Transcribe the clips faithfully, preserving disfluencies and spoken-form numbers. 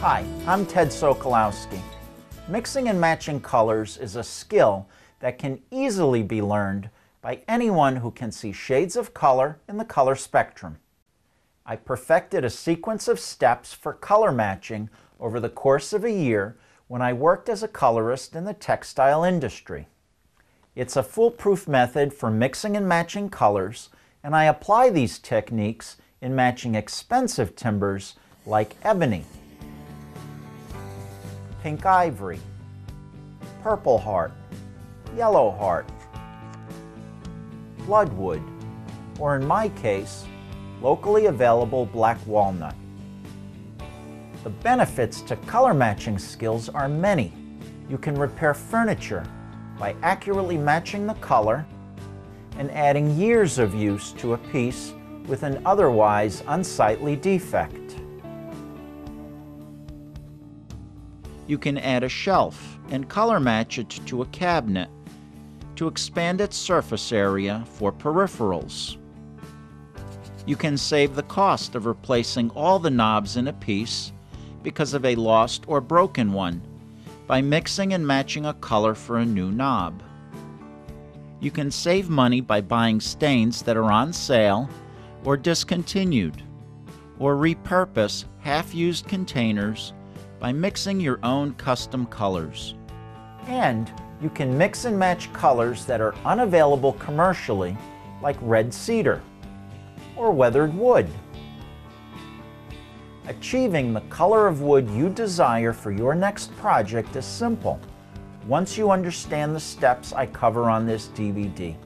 Hi, I'm Ted Sokolowski. Mixing and matching colors is a skill that can easily be learned by anyone who can see shades of color in the color spectrum. I perfected a sequence of steps for color matching over the course of a year when I worked as a colorist in the textile industry. It's a foolproof method for mixing and matching colors, and I apply these techniques in matching expensive timbers like ebony, pink ivory, purple heart, yellow heart, bloodwood, or in my case, locally available black walnut. The benefits to color matching skills are many. You can repair furniture by accurately matching the color and adding years of use to a piece with an otherwise unsightly defect. You can add a shelf and color match it to a cabinet to expand its surface area for peripherals. You can save the cost of replacing all the knobs in a piece because of a lost or broken one by mixing and matching a color for a new knob. You can save money by buying stains that are on sale or discontinued, or repurpose half-used containers by mixing your own custom colors. And you can mix and match colors that are unavailable commercially, like red cedar or weathered wood. Achieving the color of wood you desire for your next project is simple once you understand the steps I cover on this D V D.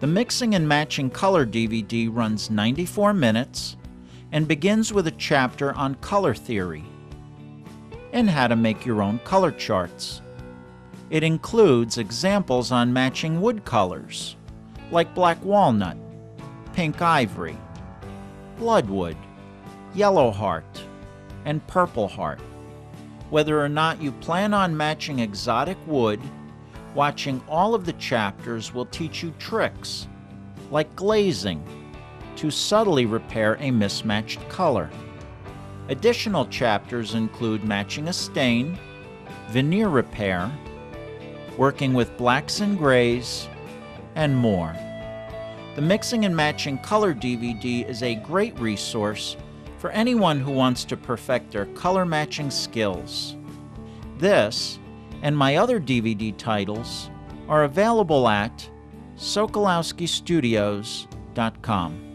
The Mixing and Matching Color D V D runs ninety-four minutes and begins with a chapter on color theory and how to make your own color charts. It includes examples on matching wood colors, like black walnut, pink ivory, bloodwood, yellow heart, and purple heart. Whether or not you plan on matching exotic wood, watching all of the chapters will teach you tricks, like glazing, to subtly repair a mismatched color. Additional chapters include matching a stain, veneer repair, working with blacks and grays, and more. The Mixing and Matching Color D V D is a great resource for anyone who wants to perfect their color matching skills. This and my other D V D titles are available at Sokolowski Studios dot com.